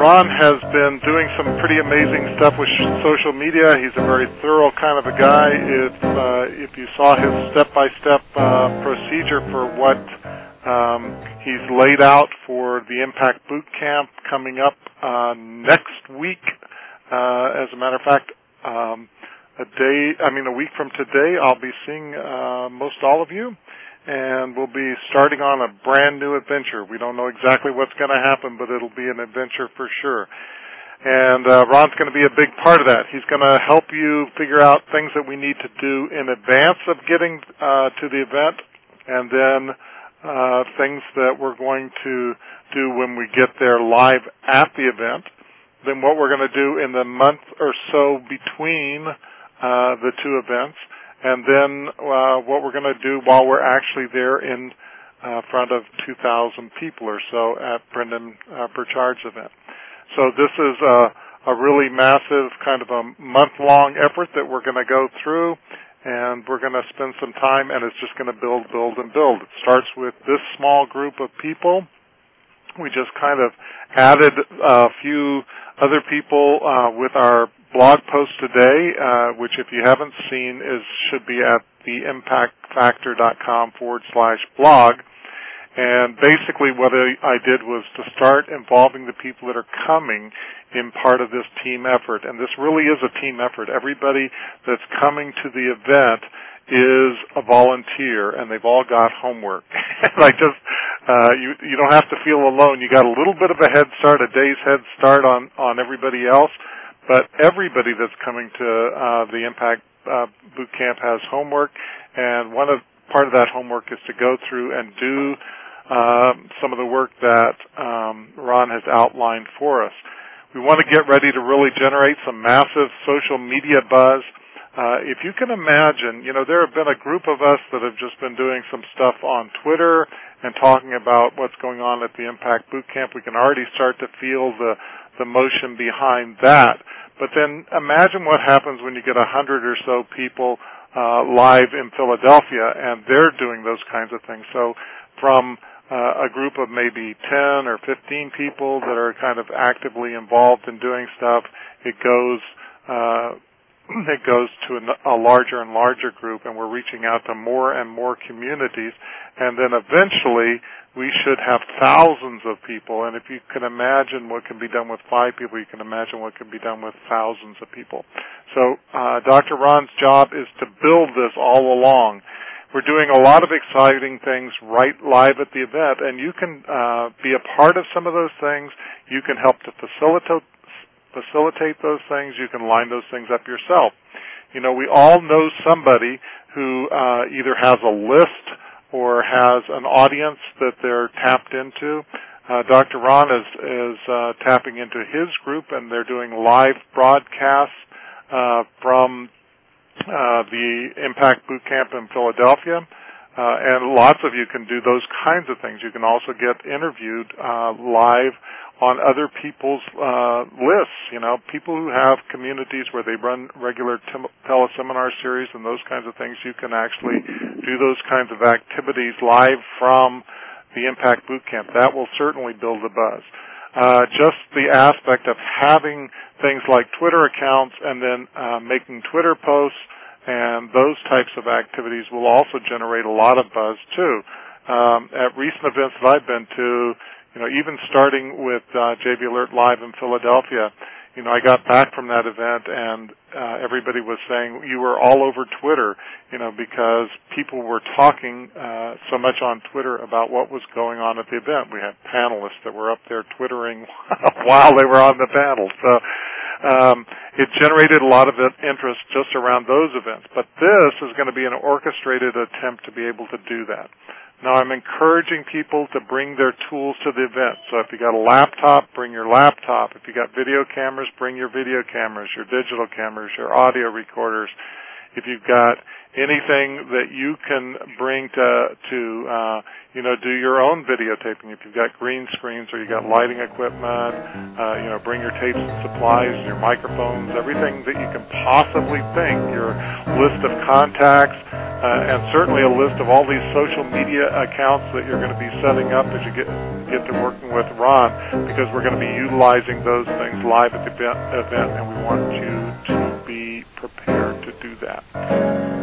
Ron has been doing some pretty amazing stuff with social media. He's a very thorough kind of a guy. If you saw his step-by-step procedure for what he's laid out for the Impact Bootcamp coming up next week, as a matter of fact, a week from today, I'll be seeing most all of you, and we'll be starting on a brand new adventure. We don't know exactly what's going to happen, but it'll be an adventure for sure. And Ron's going to be a big part of that. He's going to help you figure out things that we need to do in advance of getting to the event, and then things that we're going to do when we get there live at the event, then what we're going to do in the month or so between the two events, and then what we're going to do while we're actually there in front of 2,000 people or so at Brendan Burchard's event. So this is a really massive kind of a month-long effort that we're going to go through, and we're going to spend some time, and it's just going to build. It starts with this small group of people. We just kind of added a few other people with our blog post today, which if you haven't seen should be at theimpactfactor.com/blog. And basically what I did was to start involving the people that are coming in part of this team effort. And this really is a team effort. Everybody that's coming to the event is a volunteer, and they've all got homework. And I just, you don't have to feel alone. You got a little bit of a head start, a day's head start on everybody else, but everybody that's coming to the Impact Bootcamp has homework, and part of that homework is to go through and do some of the work that Ron has outlined for us. We want to get ready to really generate some massive social media buzz. If you can imagine, there have been a group of us that have just been doing some stuff on Twitter and talking about what's going on at the Impact Bootcamp. We can already start to feel the motion behind that. But then imagine what happens when you get 100 or so people live in Philadelphia, and they're doing those kinds of things. So from a group of maybe 10 or 15 people that are kind of actively involved in doing stuff, it goes to a larger and larger group, and we're reaching out to more and more communities. And then eventually, we should have thousands of people. And if you can imagine what can be done with 5 people, you can imagine what can be done with thousands of people. So Dr. Ron's job is to build this all along. We're doing a lot of exciting things right live at the event, and you can be a part of some of those things. You can help to facilitate those things. You can line those things up yourself. We all know somebody who either has a list or has an audience that they're tapped into. Dr. Ron is tapping into his group, and they're doing live broadcasts from the Impact Bootcamp in Philadelphia. And lots of you can do those kinds of things. You can also get interviewed live on other people's lists, people who have communities where they run regular teleseminar series and those kinds of things. You can actually do those kinds of activities live from the Impact Bootcamp. That will certainly build the buzz. Just the aspect of having things like Twitter accounts and then making Twitter posts and those types of activities will also generate a lot of buzz, too. At recent events that I've been to, even starting with JV Alert Live in Philadelphia, I got back from that event, and everybody was saying you were all over Twitter, because people were talking so much on Twitter about what was going on at the event. We had panelists that were up there twittering while they were on the panel. So it generated a lot of interest just around those events. But this is going to be an orchestrated attempt to be able to do that. Now, I'm encouraging people to bring their tools to the event. So if you got a laptop, bring your laptop. If you got video cameras, bring your video cameras, your digital cameras, your audio recorders. If you've got anything that you can bring to you know, do your own videotaping. If you've got green screens or you've got lighting equipment, you know, bring your tapes and supplies, your microphones, everything that you can possibly think, your list of contacts, and certainly a list of all these social media accounts that you're going to be setting up as you get to working with Ron, because we're going to be utilizing those things live at the event, and we want you to be prepared to do that.